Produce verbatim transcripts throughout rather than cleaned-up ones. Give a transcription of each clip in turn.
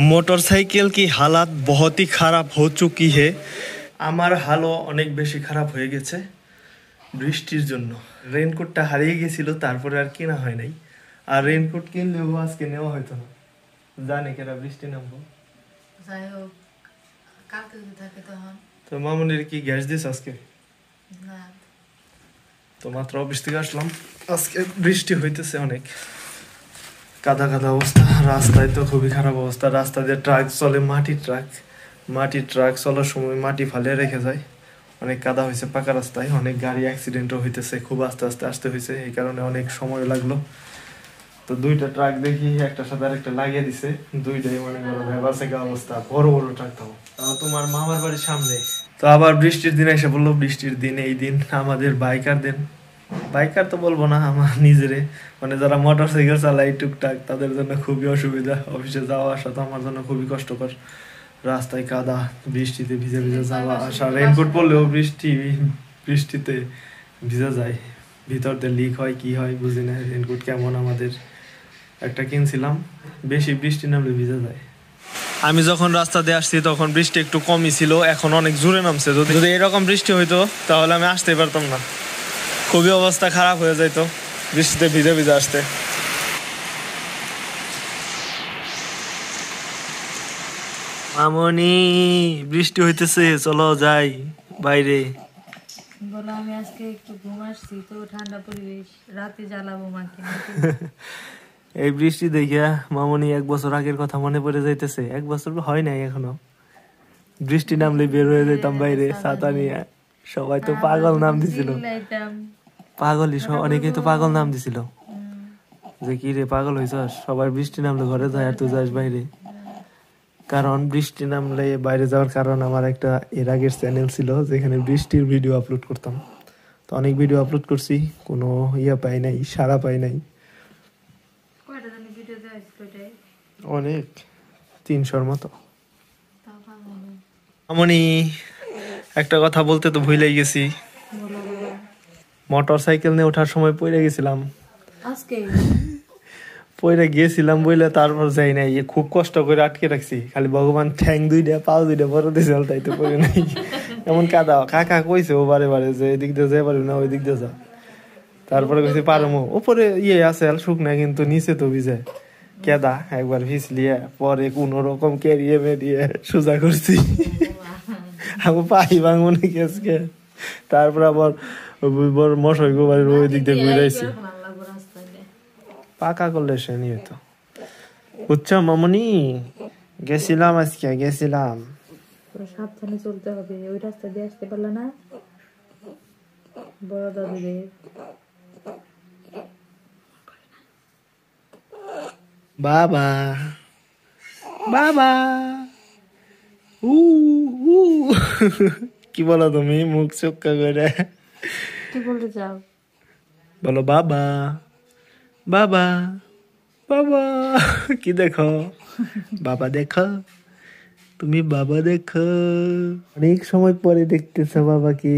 Motorcycle की हालात बहुत ही ख़राब हो चुकी है। आमार हालो अनेक बेशी खराब हो गेছে বৃষ্টির জন্য। रेनकोटटा हारिए गेছিল তারপরে আর কেনা হয় নাই। আর रेनकोट কিনলেও আজকে নেওয়া হতো না, জানে কেরা বৃষ্টি নামবো। যাই হোক কালকে যদি থাকে তখন তো মামুনির কি গ্যাস দিছ আজকে না? তো মাত্র বৃষ্টি আসলাম, আজকে বৃষ্টি হইতেছে অনেক। কাদা কাদা অবস্থা, রাস্তায় তো খুবই খারাপ অবস্থা। রাস্তা দিয়ে ট্রাক চলে, মাটির ট্রাক মাটির ট্রাক চলার সময় মাটি ফালে রেখে যায়। অনেক কাদা হয়েছে পাকা রাস্তায়, অনেক গাড়ি অ্যাক্সিডেন্টও হইতেছে, খুব আস্তে আস্তে আসতে হয়েছে, এই কারণে অনেক সময় লাগলো। তো দুইটা ট্রাক দেখি একটা সাথে আর একটা লাগিয়ে দিছে, দুইটাই মানে ভেবাসেগা অবস্থা, বড় বড় ট্রাক। তাও তোমার মামার বাড়ির সামনে। তো আবার বৃষ্টির দিনে এসে বললো, বৃষ্টির দিন এই দিন আমাদের বাইকারদের, বাইকার তো বলবো না, আমার নিজেরে মানে যারা মোটর সাইকেল চালায় টুকটাক, তাদের জন্য খুবই অসুবিধা। অফিসে যাওয়া আসা তো আমার জন্য খুবই কষ্টকর, রাস্তায় কাদা, বৃষ্টিতে ভিজে ভিজে যাওয়া আসা। রেইনকোট পরলেও বৃষ্টি বৃষ্টিতে ভিজে যায়, ভিতরতে লিক হয় কি হয় বুঝি না। রেইনকোট কেমন আমাদের একটা কিনছিলাম, বেশি বৃষ্টি নামলে ভিজে যায়। আমি যখন রাস্তা দিয়ে আসছি তখন বৃষ্টি একটু কমই ছিল, এখন অনেক জোরে নামছে। যদি যদি এরকম বৃষ্টি হইতো তাহলে আমি আসতে পারতাম না, খুবই অবস্থা খারাপ হয়ে যেত বৃষ্টিতে ভিজে ভিজে আসতে। মামনি বৃষ্টি হইতেছে, চলো যাই বাইরে। বলো আমি আজকে একটু ঘুমাচ্ছি তো, ঠান্ডা পরিবেশ, রাতে জ্বালাবো মাকে। এই বৃষ্টি দেখিয়া মামনি এক বছর আগের কথা মনে পড়ে যাইতেছে। এক বছর হয় নাই এখনো, বৃষ্টি নামলে বের হয়ে যেতাম বাইরে ছাতা নিয়ে। সবাই তো পাগল নাম দিছিল, পাগলই অনেকেই তো পাগল নাম দিছিল যে কি রে পাগল হয়েছ, সবাই বৃষ্টি নামলে ঘরে যায় আর তুই যাস বাইরে। কারণ বৃষ্টি নামলে বাইরে যাওয়ার কারণ, আমার একটা এর আগের চ্যানেল ছিল যেখানে বৃষ্টির ভিডিও আপলোড করতাম। তো অনেক ভিডিও আপলোড করছি, কোনো ইয়া পাই নাই, সাড়া পাই নাই। অনেক তিনশোর মতো। মামনি একটা কথা বলতে তো ভুলে গেছি, মোটর সাইকেল নিয়ে ওঠার সময় পড়ে গেছিলাম। পড়ে গেছিলাম বলে তারপর যাই নাই, খুব কষ্ট করে আটকে রাখছি, খালি ভগবান ঠ্যাং দুইটা পাও দুইটা বড় দিয়েছিল তাই তো পড়ে নাই। এমন কাদা, কাকা কইছে ও বারে বারে যে এদিক দিয়ে যাই পারবি না ওই দিক দিয়ে যা, তারপরে কইছে পারমো। ওপরে ইয়ে আছে আর শুকনা, কিন্তু নিচে তো ভিজায় কেদা। একবার ভিজলিয়া পরে কোন রকম কেরিয়ে বেরিয়ে সোজা করছি, আমি পাই ভাঙবো নাকি আজকে। তারপর আবার মশাই গোবারের ওই দিক দিয়ে ঘুরাইছি, পাকা করলে সে নিয়ে তো। বুঝছো মামনি, গেছিলাম আজকে, গেছিলাম। সাবধানে চলতে হবে, ওই রাস্তা দিয়ে আসতে পারলা না বড় দাদুদের। বাবা বাবা উ উ কি বলো তুমি, মুখ চোখা করে কি বলতে চাও বলো? বাবা বাবা বাবা কি দেখো, বাবা দেখো, তুমি বাবা দেখো। অনেক সময় পরে দেখতেছ বাবাকে,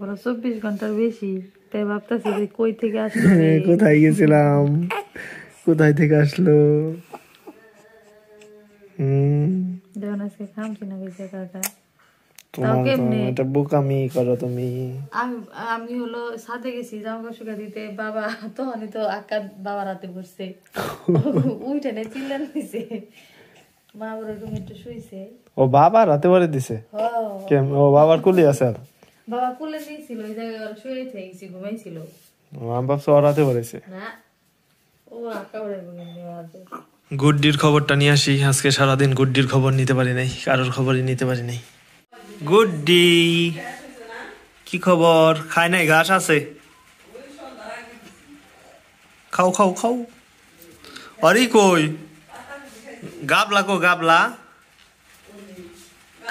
বলো চব্বিশ ঘন্টার বেশি। তাই ভাবতেছি যে কই থেকে আসলো, কোথায় গেছিলাম, কোথায় থেকে আসলো। হুম দেখুন আজকে খামছি না বেশি কাটা। এটা বোকামি করো তুমি। আমি আমি হলো সাথে গেছি জামা কাপড় শুকা দিতে, বাবা তখনই তো আকা বাবা রাতে পড়ছে, উইটা না চিল্লান দিছে, মা ওর রুমে একটু শুইছে। ও বাবা রাতে পড়ে দিছে, কেন? ও বাবার কোলে আছে, বাবা কোলে দিয়েছিল ওই জায়গায়, ওর শুয়ে থেকেছি ঘুমাইছিল। ও আমি ভাবছি ও রাতে পড়েছে না, ও আকা পড়ে ঘুমাইছে। গুড্ডির খবরটা নিয়ে আসি, আজকে সারাদিন গুড্ডির খবর নিতে পারি নাই, কারোর খবরই নিতে পারি নাই। গুড্ডি কি খবর? খাই নাই, ঘাস আছে, খাও খাও খাও। আরে কই গাবলা, কো গাবলা,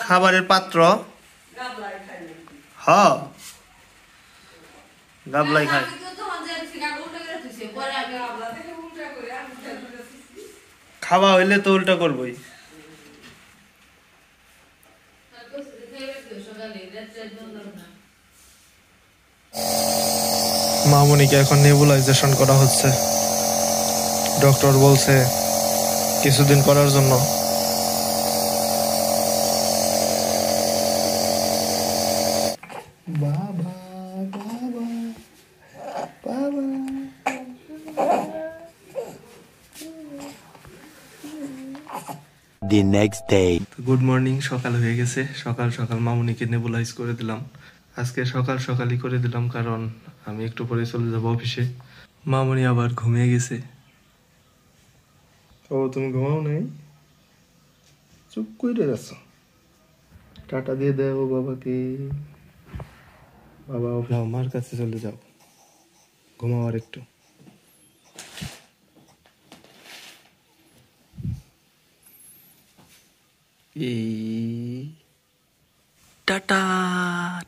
খাবারের পাত্র। হ গাবলাই খাই। খাওয়া হইলে তো উল্টা করবই। মামনিকে এখন নেবুলাইজেশন করা হচ্ছে, ডক্টর বলছে কিছুদিন করার জন্য। The next day. Good morning. সকাল হয়ে গেছে। সকাল সকাল মামুনিকে নেবুলাইজ করে দিলাম। আজকে সকাল সকালই করে দিলাম কারণ আমি একটু পরে চলে যাব অফিসে। মামুনি আবার ঘুমিয়ে গেছে। ও তুমি ঘুমাও নাই? চুপ করে আছো। টাটা দিয়ে দাও বাবাকে। বাবা আমার কাছে চলে যাও। ঘুমাও আর একটু। এই টাটা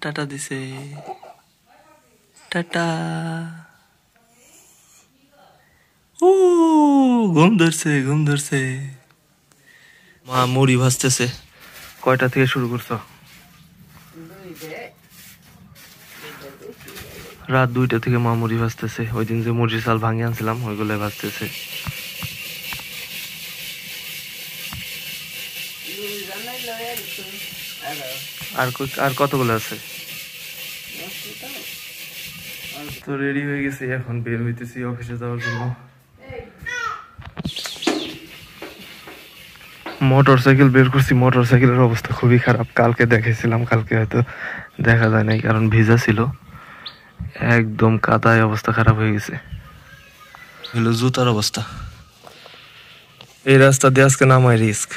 টাটা দিছে টাটা ও ঘুম ধরছে ঘুম ধরছে মা মুড়ি ভাজতেছে কয়টা থেকে শুরু করছো রাত দুইটা থেকে মা মুড়ি ভাজতেছে ওই দিন যে মুড়ির চাল ভাঙিয়ে আনছিলাম ওইগুলো ভাজতেছে আর আর কতগুলো আছে তো রেডি হয়ে গেছে এখন বের হইতেছি অফিসে যাওয়ার জন্য মোটরসাইকেল বের করছি মোটরসাইকেলের অবস্থা খুবই খারাপ কালকে দেখেছিলাম কালকে হয়তো দেখা যায় নাই কারণ ভিজা ছিল একদম কাদায় অবস্থা খারাপ হয়ে গেছে হলো জুতার অবস্থা এই রাস্তা দিয়ে আজকে নামাই রিস্ক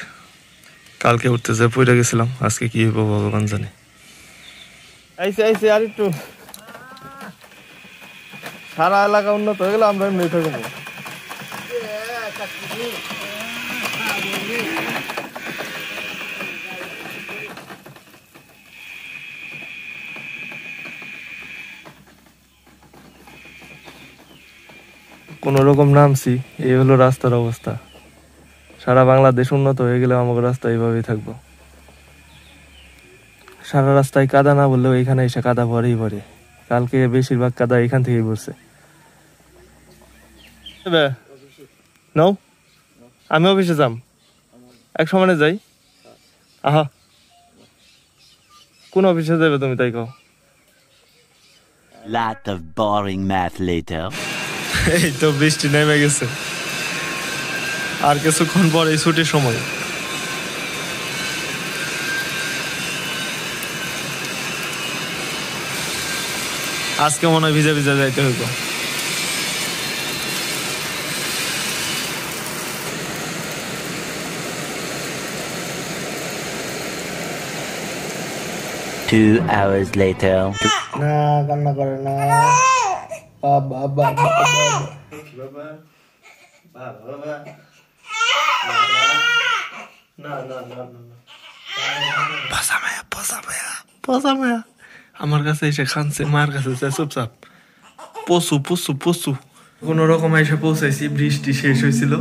কালকে উঠতে যে পড়ে গেছিলাম আজকে কি হবে ভগবান জানে আইসে আইসে আর একটু সারা এলাকা উন্নত হয়ে গেল আমরা এমনি থাকব কোন রকম নামছি এই হলো রাস্তার অবস্থা সারা বাংলাদেশ উন্নত হয়ে গেলে আমাদের রাস্তা এইভাবেই থাকবো সারা রাস্তায় কাদা না বললেও এখানে এসে কাদা ভরেই ভরে কালকে বেশিরভাগ কাদা এখান থেকেই ভরছে নাও আমি অফিসে যাম এক সমানে যাই আহা কোন অফিসে যাবে তুমি তাই কও lot of boring math later এই তো বৃষ্টি নেমে গেছে আর কিছুক্ষণ পর এই ছুটির সময় আজকে মনে হয় ভিজা ভিজা যাইতে হইব two hours later না কান্না করে না বাবা বাবা বাবা বাবা না না না না পসামে পসামে পসামে আমার কাছে এসে খানছে মার কাছে চুপচাপ পশু পশু পশু কোনো রকম এসে পৌঁছাইছি বৃষ্টি শেষ হয়েছিল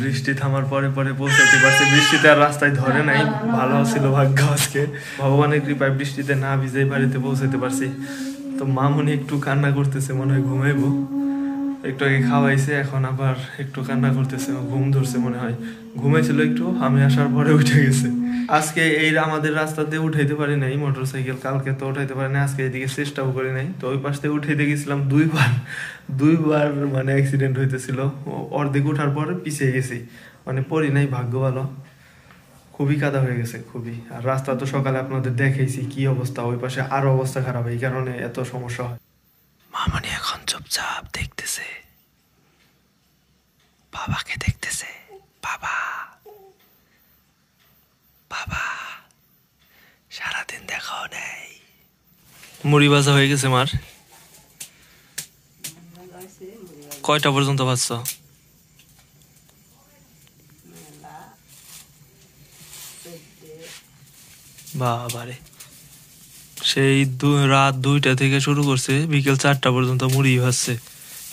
বৃষ্টি থামার পরে পরে পৌঁছাইতে পারছি বৃষ্টিতে আর রাস্তায় ধরে নাই ভালো ছিল ভাগ্য আজকে ভগবানের কৃপায় বৃষ্টিতে না ভিজে বাড়িতে পৌঁছাইতে পারছি তো মামুনি একটু কান্না করতেছে মনে হয় ঘুমাইবো একটু আগে খাওয়াইছে এখন আবার একটু কান্না করতেছে ঘুম ধরছে মনে হয় ঘুমাইছিল একটু আমি আসার পরে উঠে গেছে আজকে এই আমাদের রাস্তা দিয়ে উঠাইতে পারি নাই মোটরসাইকেল কালকে তো উঠাইতে পারি নাই আজকে এদিকে চেষ্টাও করি নাই তো ওই পাশ থেকে উঠাইতে গেছিলাম দুইবার দুইবার মানে অ্যাক্সিডেন্ট হইতেছিল অর্ধেক উঠার পরে পিছিয়ে গেছি মানে পড়ি নাই ভাগ্য ভালো খুবই কাদা হয়ে গেছে খুবই আর রাস্তা তো সকালে আপনাদের দেখাইছি কি অবস্থা ওই পাশে আরো অবস্থা খারাপ এই কারণে এত সমস্যা হয় মামনি এখন চুপচাপ দেখতেছে বাবাকে দেখতেছে বাবা বাবা সারাদিন দেখাও নেই মুড়ি ভাজা হয়ে গেছে মার কয়টা পর্যন্ত ভাজছ বাবারে সেই রাত দুইটা থেকে শুরু করছে বিকেল চারটা পর্যন্ত মুড়ি ভাজছে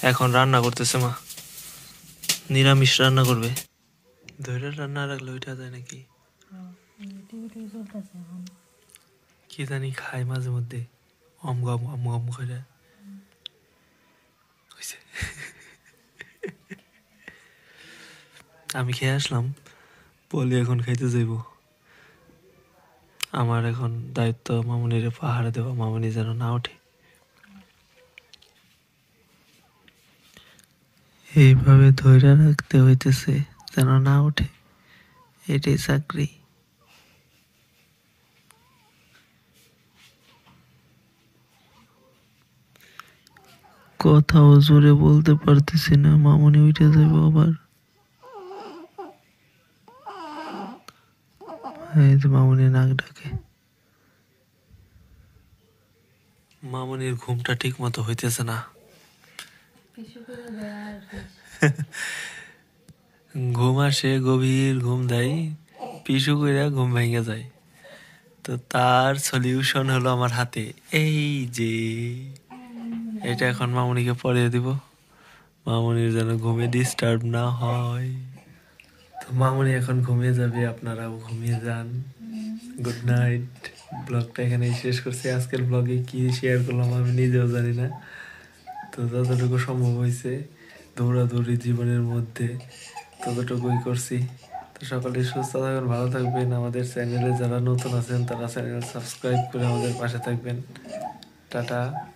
এখন রান্না করতেছে মা নিরামিষ রান্না করবে ধৈর্য রান্না রাখলে ওইটা যায় নাকি কি জানি খাই মাঝে মধ্যে অম গম অম গম করে আমি খেয়ে আসলাম বলি এখন খাইতে যাইব আমার এখন দায়িত্ব মামুনির পাহাড়ে দেওয়া মামুনি যেন না ওঠে এইভাবে ধরে রাখতে হইতেছে যেন না ওঠে it is agree. কোথাও জোরে বলতে পারতেছি না, মামুনি উঠে যাবে আবার। মামুনি নাক ডাকে, মামুনির ঘুমটা ঠিক মতো হইতেছে না। ঘুম আসে গভীর ঘুম দেয়, পিছু করে ঘুম ভেঙে যায়। তো তার সলিউশন হলো আমার হাতে এই যে এটা, এখন মামুনিকে পরিয়ে দিব, মামুনির যেন ঘুমে ডিস্টার্ব না হয়। তো মামুনি এখন ঘুমিয়ে যাবে, আপনারাও ঘুমিয়ে যান, গুড নাইট। ব্লগটা এখানেই শেষ করছি। আজকের ব্লগে কি শেয়ার করলাম আমি নিজেও জানি না, তো যতটুকু সম্ভব হয়েছে দৌড়াদৌড়ি জীবনের মধ্যে ততটুকুই করছি। তো সকলে সুস্থ থাকবেন, ভালো থাকবেন। আমাদের চ্যানেলে যারা নতুন আছেন তারা চ্যানেল সাবস্ক্রাইব করে আমাদের পাশে থাকবেন। টাটা।